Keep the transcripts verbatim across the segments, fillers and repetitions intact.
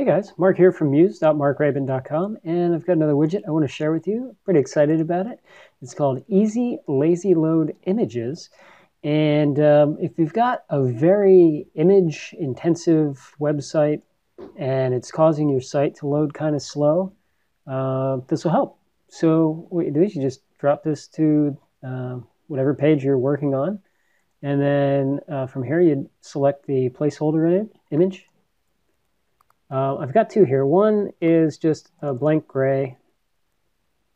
Hey guys, Mark here from muse dot mark raybin dot com, and I've got another widget I want to share with you. Pretty excited about it. It's called Easy Lazy Load Images. And um, if you've got a very image intensive website and it's causing your site to load kind of slow, uh, this will help. So what you do is you just drop this to uh, whatever page you're working on, and then uh, from here you select the placeholder image. Uh, I've got two here. One is just a blank gray,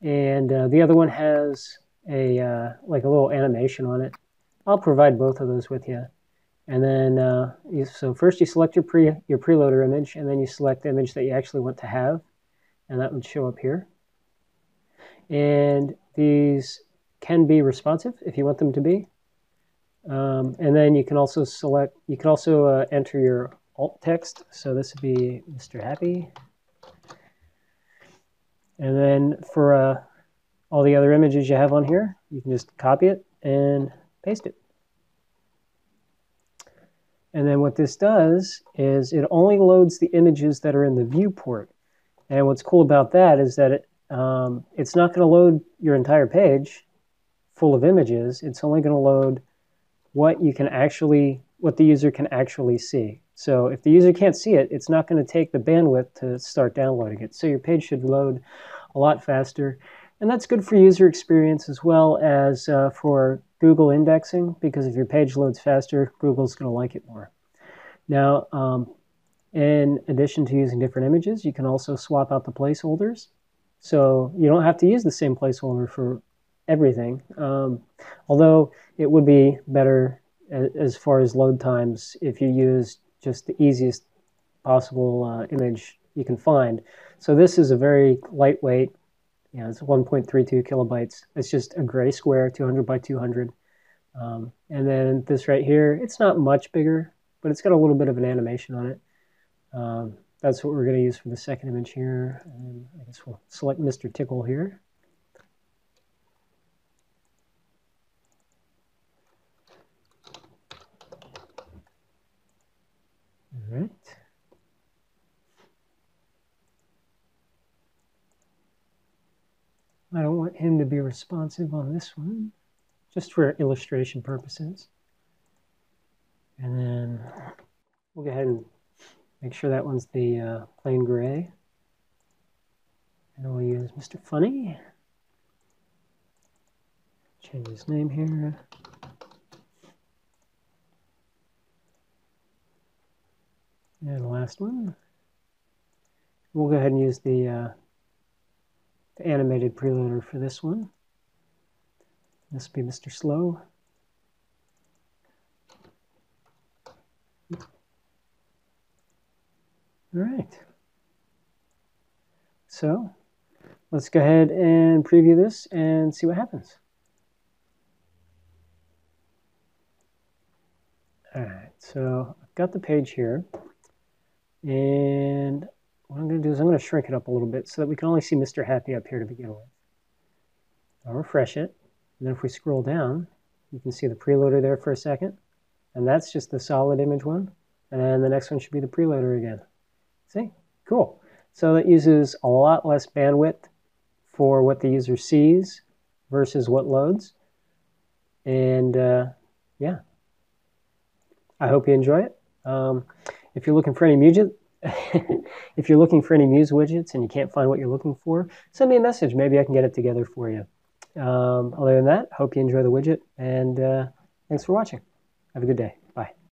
and uh, the other one has a uh, like a little animation on it. I'll provide both of those with you. And then, uh, you, so first you select your pre your preloader image, and then you select the image that you actually want to have, and that would show up here. And these can be responsive if you want them to be. Um, and then you can also select. You can also uh, enter your alt text, so this would be Mister Happy. And then for uh, all the other images you have on here, you can just copy it and paste it. And then what this does is it only loads the images that are in the viewport. And what's cool about that is that it, um, it's not going to load your entire page full of images. It's only going to load what you can actually, what the user can actually see. So if the user can't see it, it's not going to take the bandwidth to start downloading it. So your page should load a lot faster. And that's good for user experience as well as uh, for Google indexing, because if your page loads faster, Google's going to like it more. Now, um, in addition to using different images, you can also swap out the placeholders. So you don't have to use the same placeholder for everything, um, although it would be better as far as load times if you used just the easiest possible uh, image you can find. So this is a very lightweight, you know, it's one point three two kilobytes. It's just a gray square, two hundred by two hundred. Um, and then this right here, it's not much bigger, but it's got a little bit of an animation on it. Um, that's what we're going to use for the second image here. And I guess we'll select Mister Tickle here. All right. I don't want him to be responsive on this one, just for illustration purposes. And then we'll go ahead and make sure that one's the uh, plain gray. And we'll use Mister Funny. Change his name here. And the last one, we'll go ahead and use the, uh, the animated preloader for this one. This will be Mister Slow. All right. So let's go ahead and preview this and see what happens. All right, so I've got the page here. And what I'm going to do is I'm going to shrink it up a little bit so that we can only see Mister Happy up here to begin with. I'll refresh it. And then if we scroll down, you can see the preloader there for a second. And that's just the solid image one. And then the next one should be the preloader again. See? Cool. So that uses a lot less bandwidth for what the user sees versus what loads. And uh, yeah, I hope you enjoy it. Um, If you're looking for any muse, if you're looking for any muse widgets and you can't find what you're looking for, send me a message. Maybe I can get it together for you. Um, other than that, hope you enjoy the widget, and uh, thanks for watching. Have a good day. Bye.